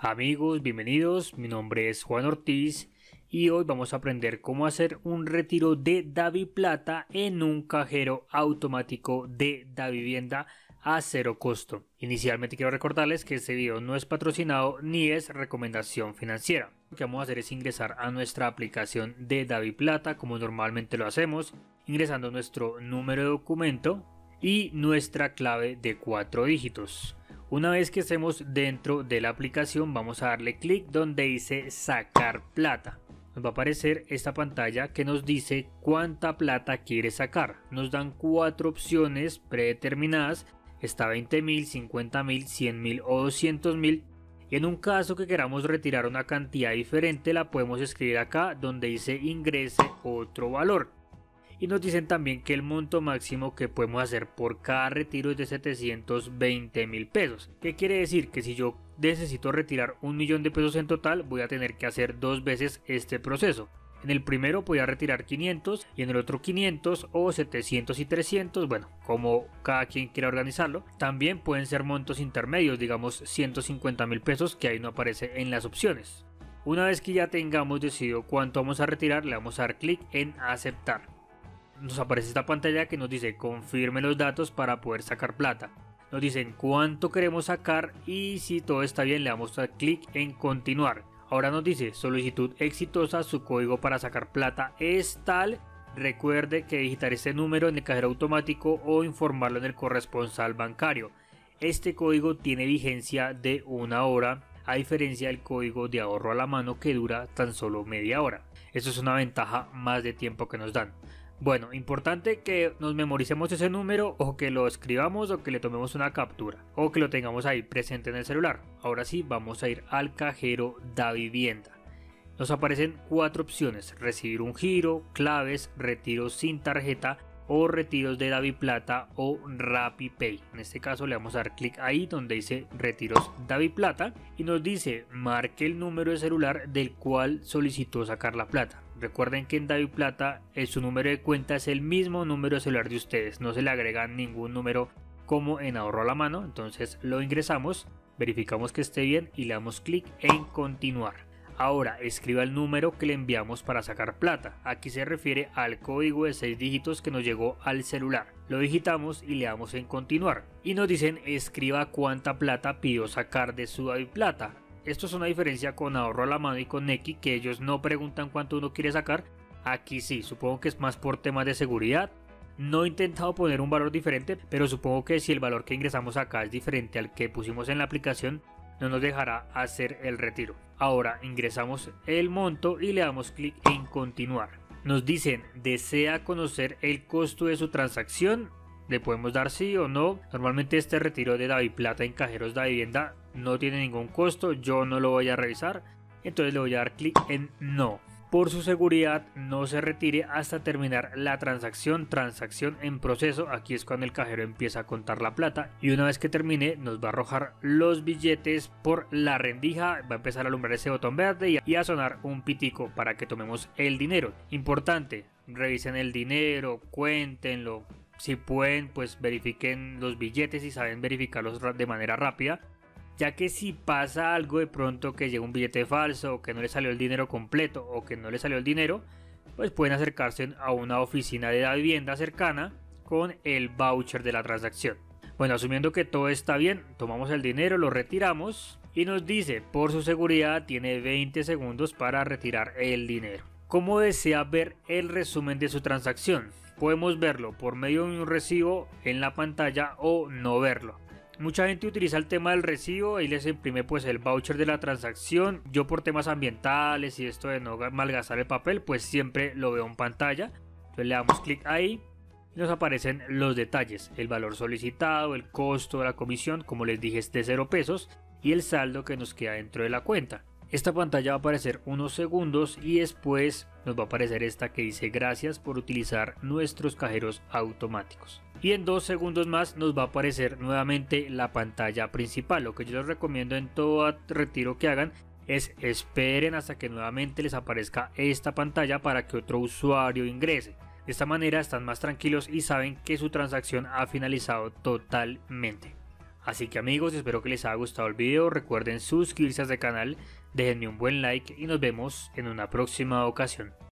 Amigos, bienvenidos, mi nombre es Juan Ortiz y hoy vamos a aprender cómo hacer un retiro de DaviPlata en un cajero automático de Davivienda a cero costo. Inicialmente quiero recordarles que este video no es patrocinado ni es recomendación financiera. Lo que vamos a hacer es ingresar a nuestra aplicación de DaviPlata como normalmente lo hacemos, ingresando nuestro número de documento y nuestra clave de 4 dígitos. Una vez que estemos dentro de la aplicación vamos a darle clic donde dice sacar plata. Nos va a aparecer esta pantalla que nos dice cuánta plata quiere sacar. Nos dan 4 opciones predeterminadas, está 20.000, 50.000, 100.000 o 200.000. Y en un caso que queramos retirar una cantidad diferente la podemos escribir acá donde dice ingrese otro valor. Y nos dicen también que el monto máximo que podemos hacer por cada retiro es de 720.000 pesos. ¿Qué quiere decir? Que si yo necesito retirar 1.000.000 de pesos en total, voy a tener que hacer 2 veces este proceso. En el primero voy a retirar 500 y en el otro 500 o 700 y 300, bueno, como cada quien quiera organizarlo. También pueden ser montos intermedios, digamos 150.000 pesos, que ahí no aparece en las opciones. Una vez que ya tengamos decidido cuánto vamos a retirar, le vamos a dar clic en aceptar. Nos aparece esta pantalla que nos dice confirme los datos para poder sacar plata. Nos dicen cuánto queremos sacar y si todo está bien le damos clic en continuar. Ahora nos dice solicitud exitosa, su código para sacar plata es tal. Recuerde que digitar este número en el cajero automático o informarlo en el corresponsal bancario. Este código tiene vigencia de 1 hora, a diferencia del código de ahorro a la mano que dura tan solo media hora. Esto es una ventaja más de tiempo que nos dan. Bueno, importante que nos memoricemos ese número o que lo escribamos o que le tomemos una captura o que lo tengamos ahí presente en el celular. Ahora sí, vamos a ir al cajero Davivienda. Nos aparecen 4 opciones: recibir un giro, claves, retiros sin tarjeta o retiros de DaviPlata o RapiPay. En este caso le vamos a dar clic ahí donde dice retiros DaviPlata y nos dice marque el número de celular del cual solicitó sacar la plata. Recuerden que en DaviPlata su número de cuenta es el mismo número de celular de ustedes, no se le agrega ningún número como en ahorro a la mano. Entonces lo ingresamos, verificamos que esté bien y le damos clic en continuar. Ahora escriba el número que le enviamos para sacar plata. Aquí se refiere al código de 6 dígitos que nos llegó al celular. Lo digitamos y le damos en continuar. Y nos dicen escriba cuánta plata pidió sacar de su DaviPlata. Esto es una diferencia con ahorro a la mano y con Nequi, que ellos no preguntan cuánto uno quiere sacar. Aquí sí, supongo que es más por temas de seguridad. No he intentado poner un valor diferente, pero supongo que si el valor que ingresamos acá es diferente al que pusimos en la aplicación, no nos dejará hacer el retiro. Ahora ingresamos el monto y le damos clic en continuar. Nos dicen desea conocer el costo de su transacción, le podemos dar sí o no. Normalmente este retiro de DaviPlata en cajeros Davivienda no tiene ningún costo, yo no lo voy a revisar, entonces le voy a dar clic en no. Por su seguridad no se retire hasta terminar la transacción en proceso. Aquí es cuando el cajero empieza a contar la plata y una vez que termine nos va a arrojar los billetes por la rendija, va a empezar a alumbrar ese botón verde y a sonar un pitico para que tomemos el dinero. Importante, revisen el dinero, cuéntenlo, si pueden pues verifiquen los billetes y saben verificarlos de manera rápida, ya que si pasa algo de pronto que llega un billete falso o que no le salió el dinero completo o que no le salió el dinero, pues pueden acercarse a una oficina de Davivienda cercana con el voucher de la transacción. Bueno, asumiendo que todo está bien, tomamos el dinero, lo retiramos y nos dice por su seguridad tiene 20 segundos para retirar el dinero. ¿Cómo desea ver el resumen de su transacción? Podemos verlo por medio de un recibo en la pantalla o no verlo. Mucha gente utiliza el tema del recibo y les imprime pues el voucher de la transacción. Yo por temas ambientales y esto de no malgastar el papel pues siempre lo veo en pantalla. Entonces le damos clic ahí y nos aparecen los detalles, el valor solicitado, el costo de la comisión, como les dije es de 0 pesos y el saldo que nos queda dentro de la cuenta. Esta pantalla va a aparecer unos segundos y después nos va a aparecer esta que dice gracias por utilizar nuestros cajeros automáticos. Y en 2 segundos más nos va a aparecer nuevamente la pantalla principal. Lo que yo les recomiendo en todo retiro que hagan es esperen hasta que nuevamente les aparezca esta pantalla para que otro usuario ingrese. De esta manera están más tranquilos y saben que su transacción ha finalizado totalmente. Así que amigos, espero que les haya gustado el video, recuerden suscribirse a este canal, déjenme un buen like y nos vemos en una próxima ocasión.